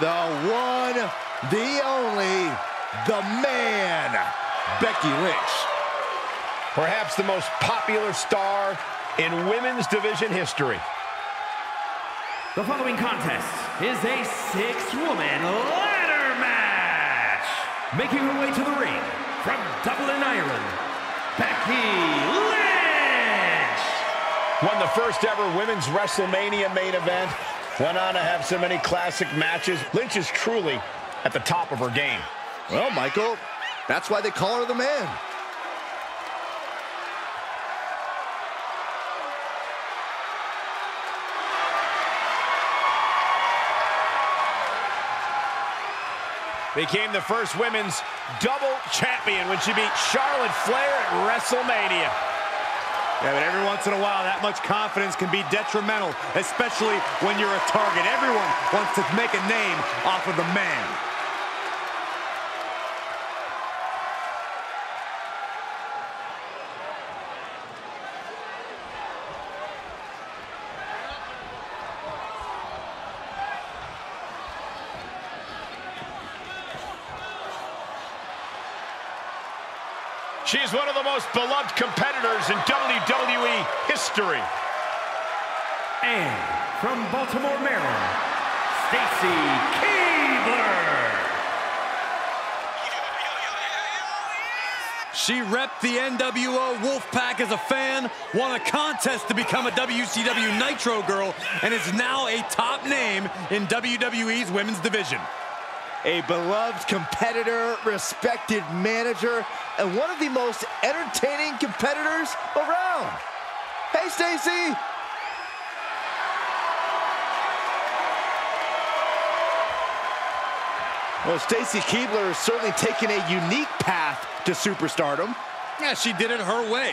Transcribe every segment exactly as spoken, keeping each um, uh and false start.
The one, the only, the man, Becky Lynch. Perhaps the most popular star in women's division history. The following contest is a six-woman ladder match. Making her way to the ring from Dublin, Ireland, Becky Lynch. Won the first ever women's WrestleMania main event. Went on to have so many classic matches. Lynch is truly at the top of her game. Well, Michael, that's why they call her the man. Became the first women's double champion when she beat Charlotte Flair at WrestleMania. Yeah, but every once in a while, that much confidence can be detrimental, especially when you're a target. Everyone wants to make a name off of the man. She's one of the most beloved competitors in W W E history. And from Baltimore, Maryland, Stacy Keibler. She repped the N W O Wolfpack as a fan, won a contest to become a W C W Nitro Girl, and is now a top name in W W E's women's division. A beloved competitor, respected manager, and one of the most entertaining competitors around. Hey, Stacy! Well, Stacy Keibler has certainly taken a unique path to superstardom. Yeah, she did it her way.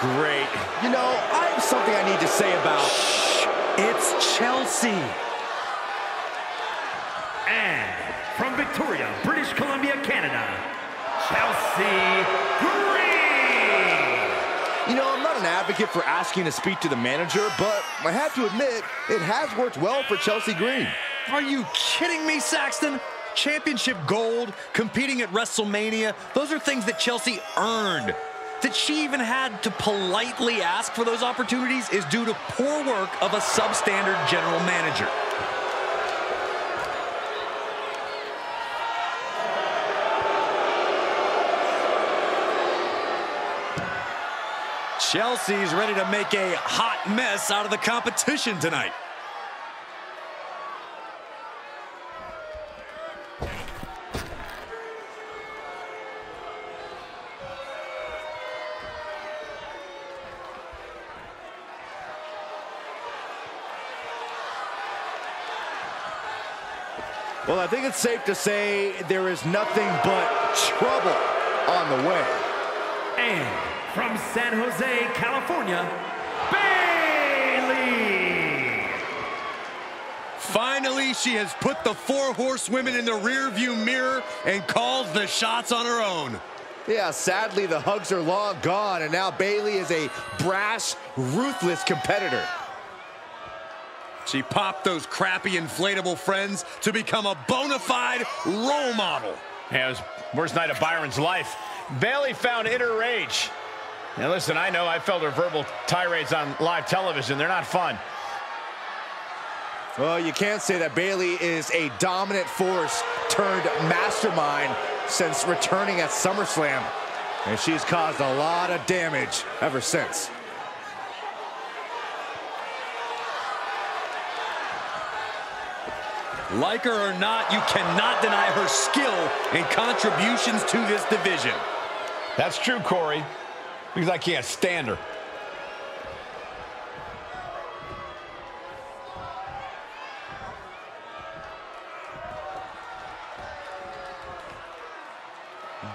Great. You know, I have something I need to say about... Shh. It's Chelsea. And from Victoria, British Columbia, Canada, Chelsea Green. You know, I'm not an advocate for asking to speak to the manager, but I have to admit, it has worked well for Chelsea Green. Are you kidding me, Saxton? Championship gold, competing at WrestleMania, those are things that Chelsea earned. That she even had to politely ask for those opportunities is due to poor work of a substandard general manager. Chelsea's ready to make a hot mess out of the competition tonight. Well, I think it's safe to say there is nothing but trouble on the way. And from San Jose, California, Bayley! Finally, she has put the four horsewomen in the rearview mirror and calls the shots on her own. Yeah, sadly, the hugs are long gone, and now Bayley is a brash, ruthless competitor. She popped those crappy inflatable friends to become a bona fide role model. Yeah, it was the worst night of Byron's life. Bayley found inner rage. Now listen, I know I felt her verbal tirades on live television. They're not fun. Well, you can't say that Bayley is a dominant force turned mastermind since returning at SummerSlam. And she's caused a lot of damage ever since. Like her or not, you cannot deny her skill and contributions to this division. That's true, Corey, because I can't stand her.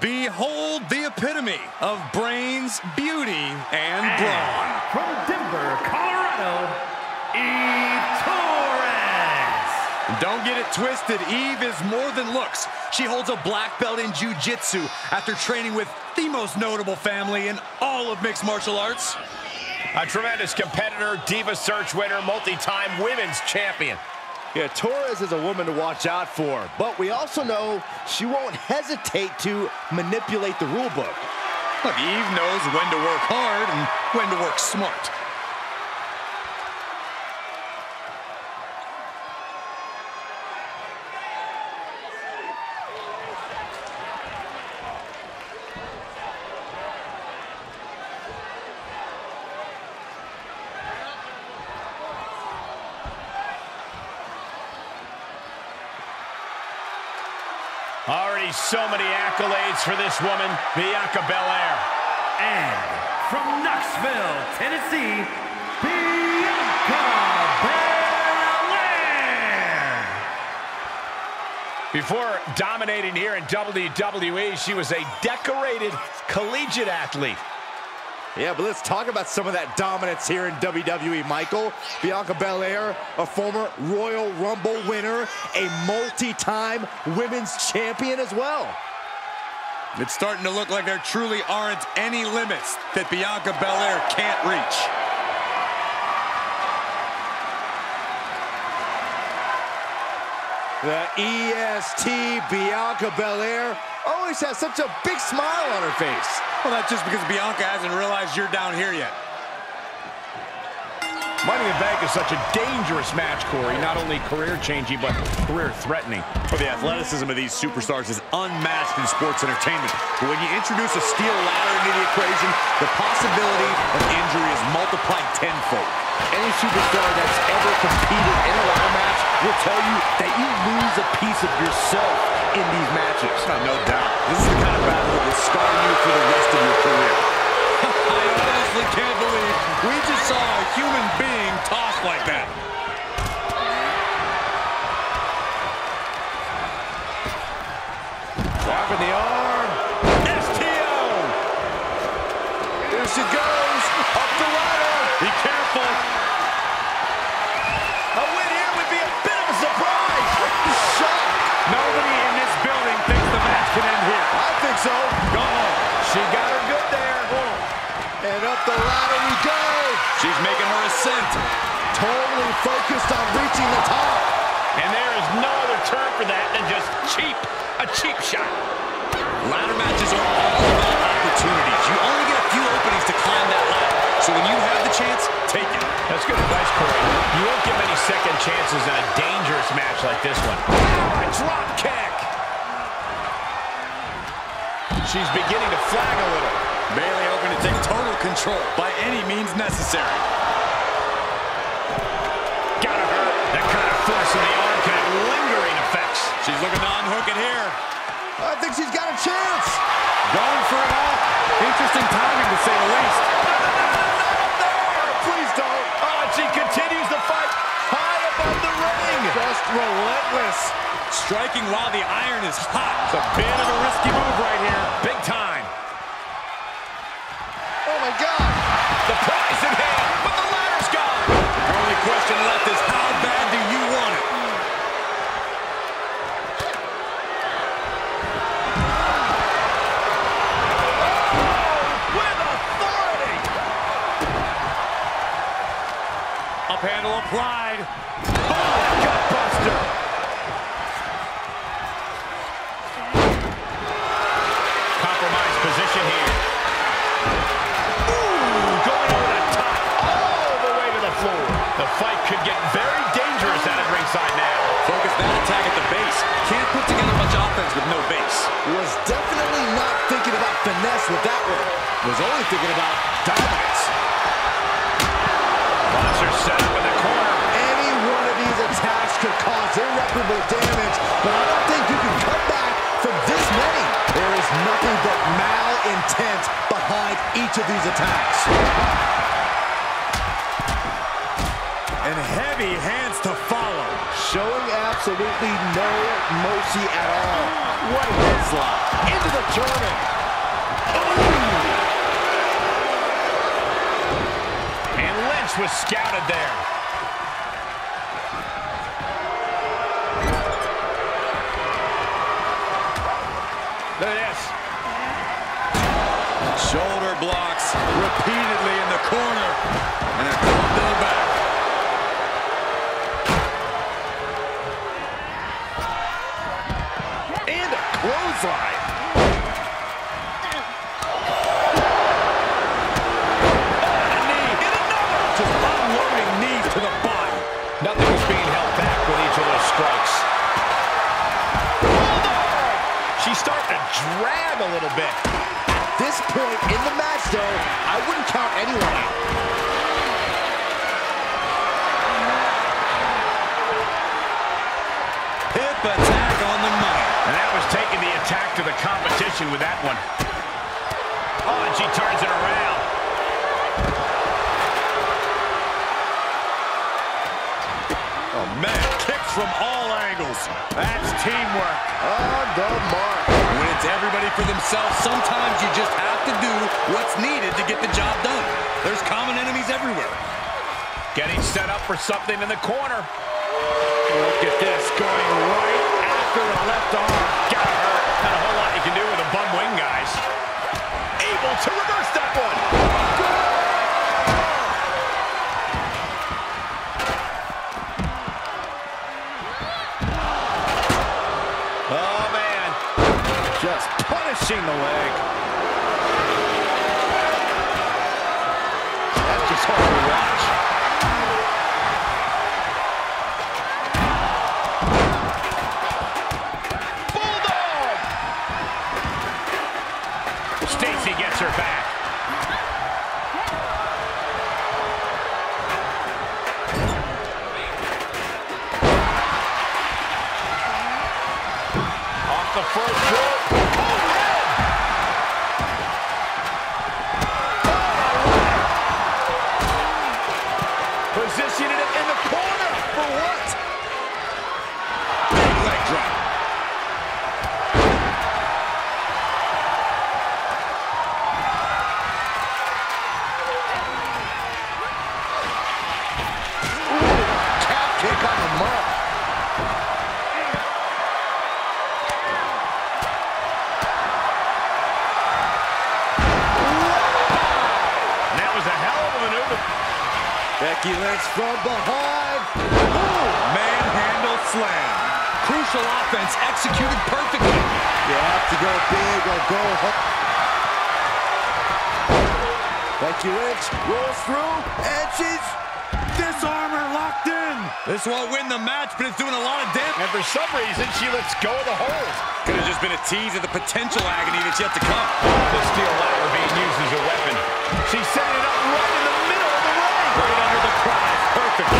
Behold the epitome of brains, beauty, and, and brawn. From Denver, Colorado, Eve Torres. Don't get it twisted. Eve is more than looks. She holds a black belt in jiu-jitsu after training with the most notable family in all of mixed martial arts. A tremendous competitor, Diva Search winner, multi-time women's champion. Yeah, Torres is a woman to watch out for, but we also know she won't hesitate to manipulate the rule book. Look, Eve knows when to work hard and when to work smart. Already so many accolades for this woman, Bianca Belair. And from Knoxville, Tennessee, Bianca Belair. Before dominating here in W W E, she was a decorated collegiate athlete. Yeah, but let's talk about some of that dominance here in W W E, Michael. Bianca Belair, a former Royal Rumble winner, a multi-time women's champion as well. It's starting to look like there truly aren't any limits that Bianca Belair can't reach. The E S T, Bianca Belair, always has such a big smile on her face. Well, that's just because Bianca hasn't realized you're down here yet. Money in the Bank is such a dangerous match, Corey. Not only career-changing, but career-threatening. Well, the athleticism of these superstars is unmatched in sports entertainment. But when you introduce a steel ladder into the equation, the possibility of injury is multiplied tenfold. Any superstar that's ever competed in a ladder match will tell you that you lose a piece of yourself in these matches. Oh, no doubt. This is the kind of battle that will scar you for the rest of your career. I honestly can't believe we just saw a human being tossed like that. Drop in the arm. S T O! Here she goes. Up the ladder. Be careful. A win here would be a bit of a surprise. Shock. Nobody in this building thinks the match can end here. I think so. Go home. She got her good there. And up the ladder we go. She's making her ascent. Totally focused on reaching the top. And there is no other term for that than just cheap. A cheap shot. Ladder matches are all about opportunities. You only get a few openings to climb that ladder. So when you have the chance, take it. That's good advice, Corey. You won't get many second chances in a dangerous match like this one. Oh, a drop kick. She's beginning to flag a little. Bayley hoping to take total control by any means necessary. Gotta hurt. That kind of force in the arm can have lingering effects. She's looking to unhook it here. I think she's got a chance. Going for it all. Interesting timing, to say the least. She continues the fight high above the ring. Just relentless. Striking while the iron is hot. It's a bit of a risky move right here. Big time. Oh, my God. The prize in hand, but the ladder's gone. The only question left is how bad do you want it? Handle applied. Oh, gut buster. Compromised position here. Ooh, going over the top, all the way to the floor. The fight could get very dangerous out of ringside now. Focus that attack at the base. Can't put together much offense with no base. Was definitely not thinking about finesse with that one. Was only thinking about dominance. Set up in the corner. Any one of these attacks could cause irreparable damage, but I don't think you can come back from this many. There is nothing but malintent behind each of these attacks. And heavy hands to follow. Showing abs absolutely no mercy at all. What a headslot into the tournament. Ooh. And Lynch was scouted there. Look at this. Shoulder blocks repeatedly in the corner. And a club to the back. And a clothesline. And a knee. And another. Just unloading knees to the body. Nothing was being held back with each of those strikes. She's starting to drag a little bit. At this point in the match, though, I wouldn't count anyone out. Hip attack on the money. And that was taking the attack to the competition with that one. Oh, and she turns it around. Oh, man. From all angles. That's teamwork. On the mark. When it's everybody for themselves, sometimes you just have to do what's needed to get the job done. There's common enemies everywhere. Getting set up for something in the corner. Look at this, going right after the left arm. Got her. Not a whole lot you can do with a bum wing, guys. Able to reverse that one. Punishing the leg. That's just hard to watch. Bulldog! Stacy gets her back. Off the first rope. Positioned it in the corner for what? Big leg drop. Ooh, tap kick on the mark. And that was a hell of a maneuver. Becky Lynch from behind. Ooh, manhandle slam. Crucial offense executed perfectly. You have to go big or go home. Becky Lynch rolls through, and she's disarmor locked in. This won't win the match, but it's doing a lot of damage. And for some reason, she lets go of the hold. Could have just been a tease of the potential agony that's yet to come. The steel ladder being used as a weapon. She's setting it up right in the middle of the ring. Right under the cross, perfect.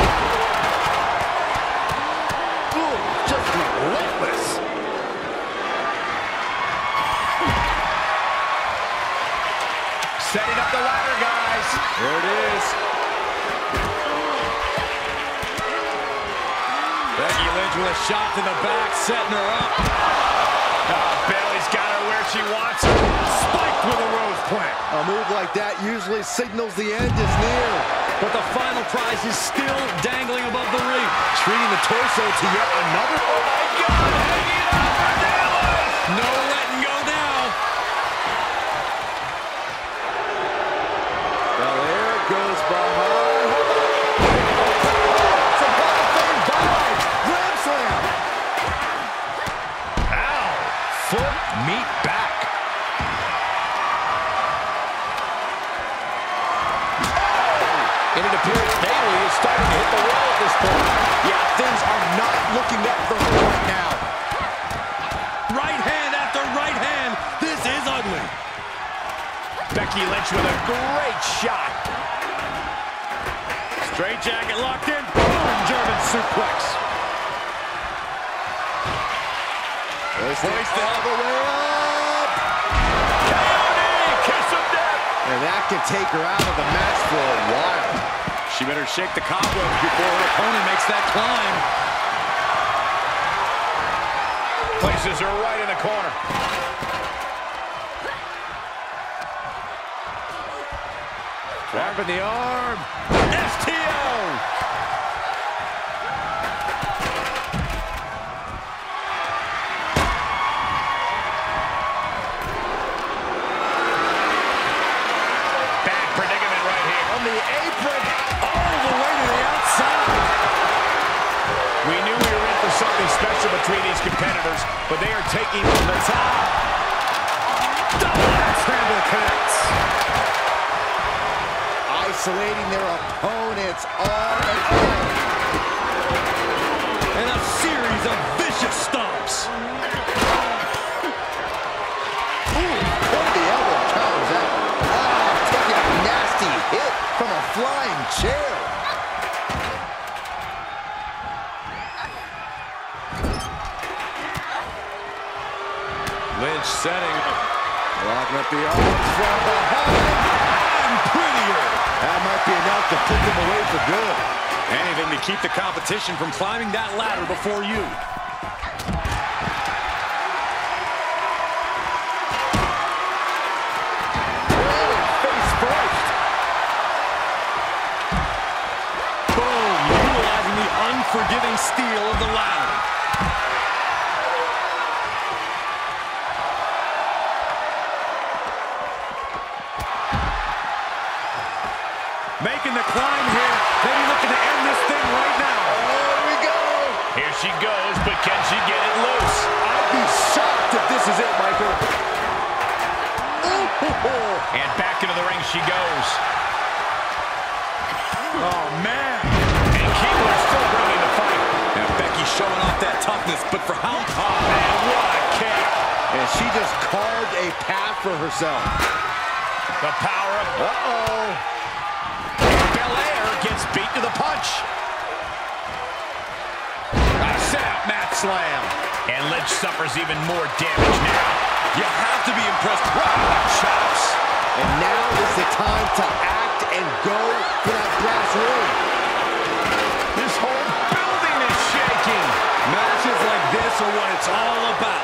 Ooh, just relentless. Setting up the ladder, guys. There it is. Becky Lynch with a shot to the back, setting her up. Oh, Bayley's got her where she wants her. Spiked with a rose plant. A move like that usually signals the end is near. But the final prize is still dangling above the ring. Treating the torso to yet another. Oh, my God! Hanging on for dear life! No letting go now. Belair goes behind. It's a Hall of Fame dive. Grand slam. Ow! Foot meet back. And it appears Bayley is starting to hit the wall at this point. Yeah, things are not looking up for her right now. Right hand after right hand. This is ugly. Becky Lynch with a great shot. Straight jacket locked in. Boom, German suplex. Hoist all the way up. Coyote, kiss of death. And that can take her out of the match for a while. She better shake the cobwebs before her opponent makes that climb. places her right in the corner. Wrapping the arm. S T O! Bad predicament right here. On the apron, all the way to the outside. We knew we were in for something special between these competitors, but they are taking from the top. Double triple connects. Isolating their opponents on and on. And a series of vicious stomps. Ooh, what the elbow counters out. Oh, taking a nasty hit from a flying chair. Lynch setting. Locking up the arms from behind. And prettier. That might be enough to put them away for good. Anything to keep the competition from climbing that ladder before you. Face first. Boom. Utilizing the unforgiving steel of the ladder. Making the climb here. Maybe looking to end this thing right now. There we go. Here she goes, but can she get it loose? I'd be shocked if this is it, Michael. Ooh. And back into the ring she goes. Oh, man. And Keibler still bringing the fight. Now Becky's showing off that toughness, but for how tough? Oh, man, what a kick. And she just carved a path for herself. The power of... Uh-oh. Gets beat to the punch. A set-up mat slam. And Lynch suffers even more damage now. You have to be impressed. Wow, chops. And now is the time to act and go for that glass ring. This whole building is shaking. Matches like this are what it's all about.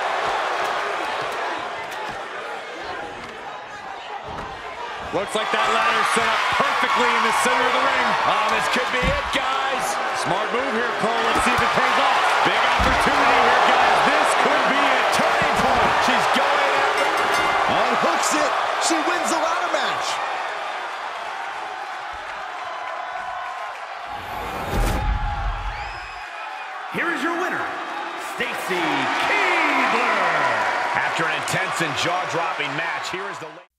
Looks like that ladder set up perfectly in the center of the ring. Oh, this could be it, guys. Smart move here, Cole. Let's see if it pays off. Big opportunity here, guys. This could be a turning point. She's going after it. Unhooks it. She wins the ladder match. Here is your winner, Stacy Keibler. After an intense and jaw-dropping match, here is the...